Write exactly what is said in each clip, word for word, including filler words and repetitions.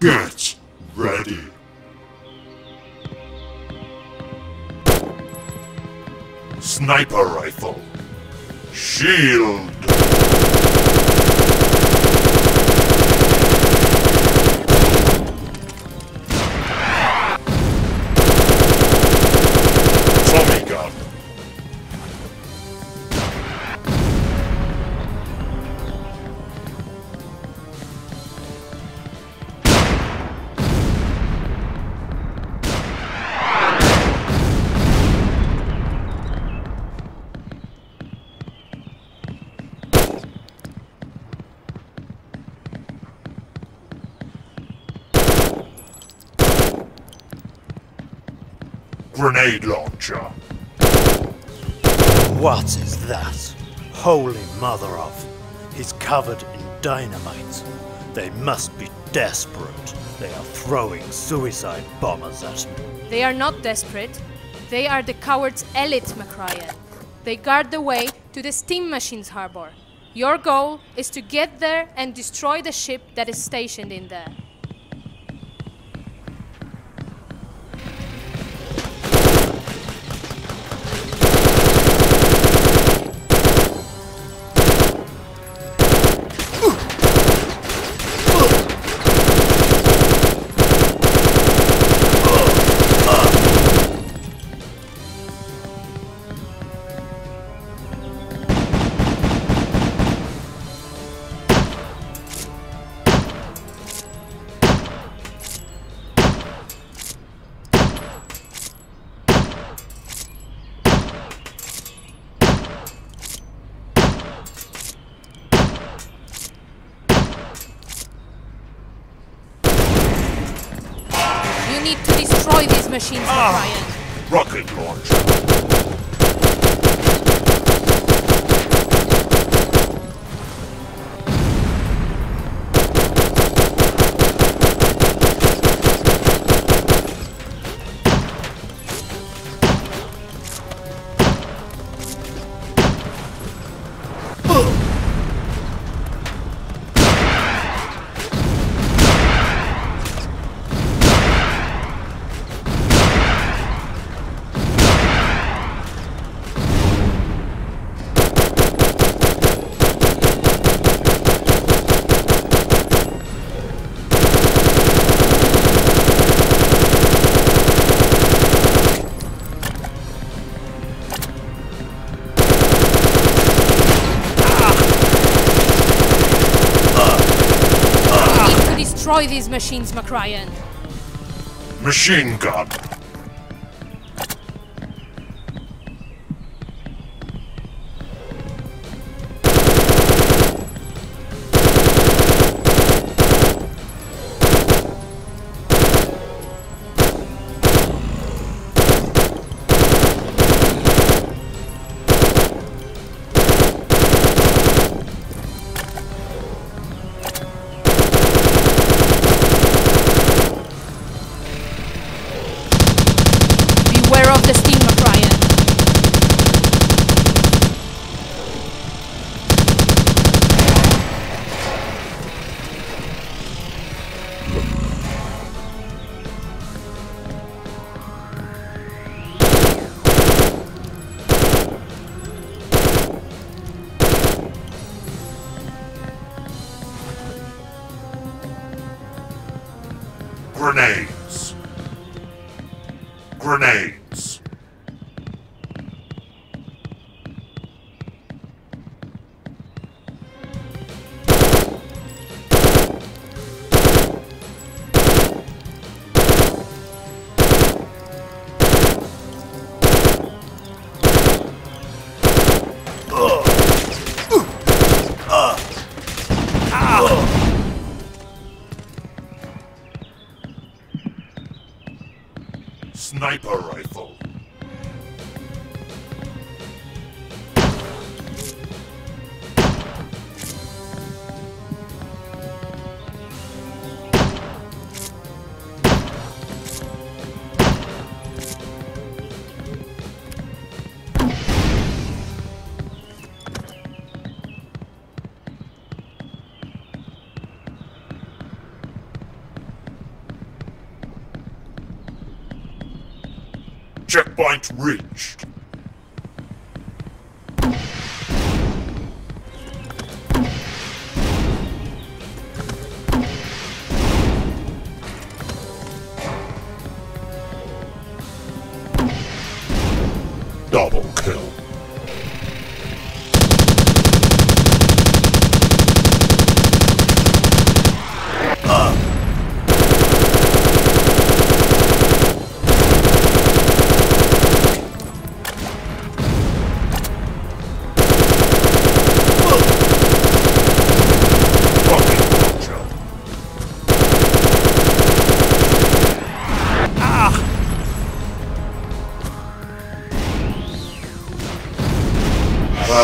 Get ready. Sniper rifle. Shield. Tommy gun. Grenade launcher. What is that? Holy mother of! He's covered in dynamite. They must be desperate. They are throwing suicide bombers at me. They are not desperate. They are the cowards' elite, Macryan. They guard the way to the steam machine's harbor. Your goal is to get there and destroy the ship that is stationed in there. Machines, ah, rocket launcher. Destroy these machines, Macryan. Machine gun. Grenades. Grenades. Sniper rifle. Checkpoint reached. Double kill.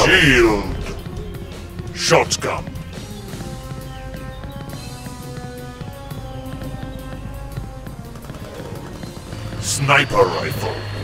Shield! Shotgun! Sniper rifle!